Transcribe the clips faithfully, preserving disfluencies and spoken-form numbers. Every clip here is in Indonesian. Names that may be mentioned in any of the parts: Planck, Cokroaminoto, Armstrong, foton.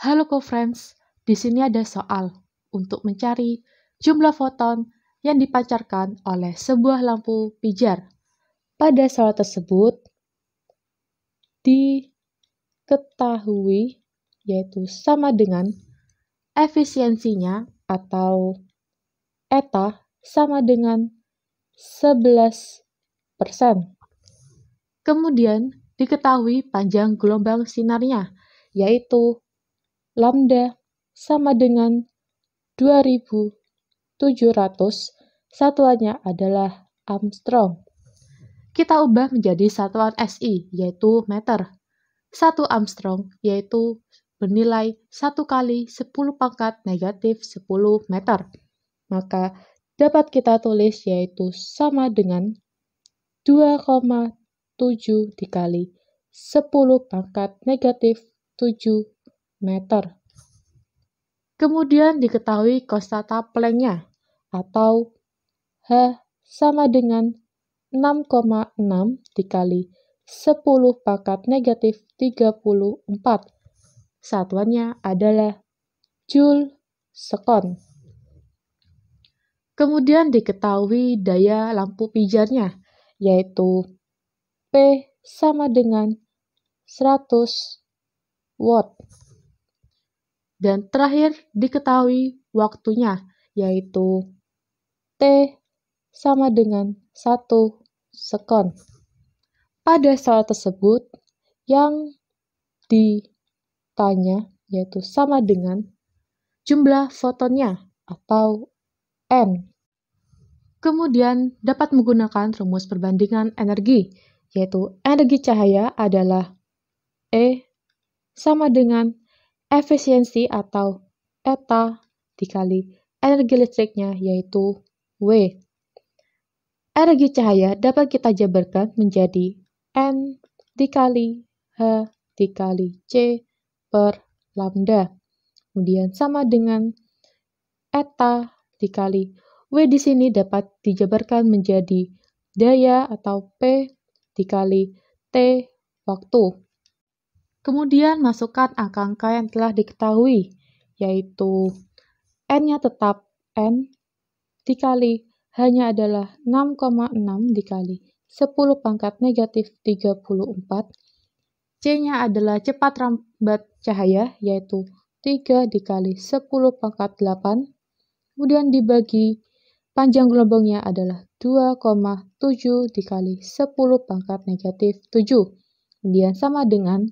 Halo co-friends, di sini ada soal untuk mencari jumlah foton yang dipancarkan oleh sebuah lampu pijar. Pada soal tersebut diketahui yaitu sama dengan efisiensinya atau eta sama dengan sebelas persen. Kemudian diketahui panjang gelombang sinarnya yaitu lambda sama dengan dua ribu tujuh ratus, satuannya adalah Armstrong. Kita ubah menjadi satuan S I, yaitu meter. satu Armstrong, yaitu bernilai satu kali sepuluh pangkat negatif sepuluh meter. Maka dapat kita tulis yaitu sama dengan dua koma tujuh dikali sepuluh pangkat negatif tujuh meter. Kemudian diketahui konstanta Planck-nya atau H sama dengan enam koma enam dikali sepuluh pangkat negatif tiga puluh empat. Satuannya adalah joule sekon. Kemudian diketahui daya lampu pijarnya yaitu P sama dengan seratus watt. Dan terakhir diketahui waktunya, yaitu T sama dengan satu sekon. Pada soal tersebut, yang ditanya yaitu sama dengan jumlah fotonnya atau N. Kemudian dapat menggunakan rumus perbandingan energi, yaitu energi cahaya adalah E sama dengan efisiensi atau eta dikali energi listriknya yaitu W. Energi cahaya dapat kita jabarkan menjadi N dikali H dikali C per lambda. Kemudian sama dengan eta dikali W di sini dapat dijabarkan menjadi daya atau P dikali T waktu. Kemudian masukkan angka-angka yang telah diketahui, yaitu N-nya tetap N, dikali H-nya adalah enam koma enam dikali sepuluh pangkat negatif tiga puluh empat, C-nya adalah cepat rambat cahaya, yaitu tiga dikali sepuluh pangkat delapan, kemudian dibagi panjang gelombangnya adalah dua koma tujuh dikali sepuluh pangkat negatif tujuh, kemudian sama dengan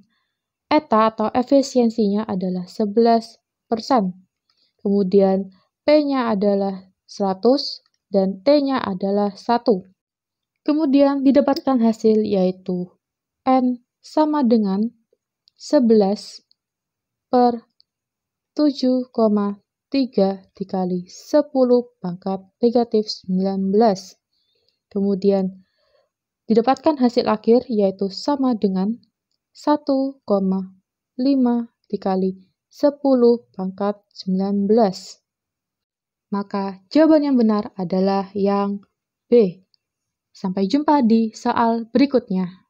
eta atau efisiensinya adalah sebelas persen. Kemudian P-nya adalah seratus dan T-nya adalah satu. Kemudian didapatkan hasil yaitu N sama dengan sebelas per tujuh koma tiga dikali sepuluh pangkat negatif sembilan belas. Kemudian didapatkan hasil akhir yaitu sama dengan satu koma lima dikali sepuluh pangkat sembilan belas. Maka jawaban yang benar adalah yang B. Sampai jumpa di soal berikutnya.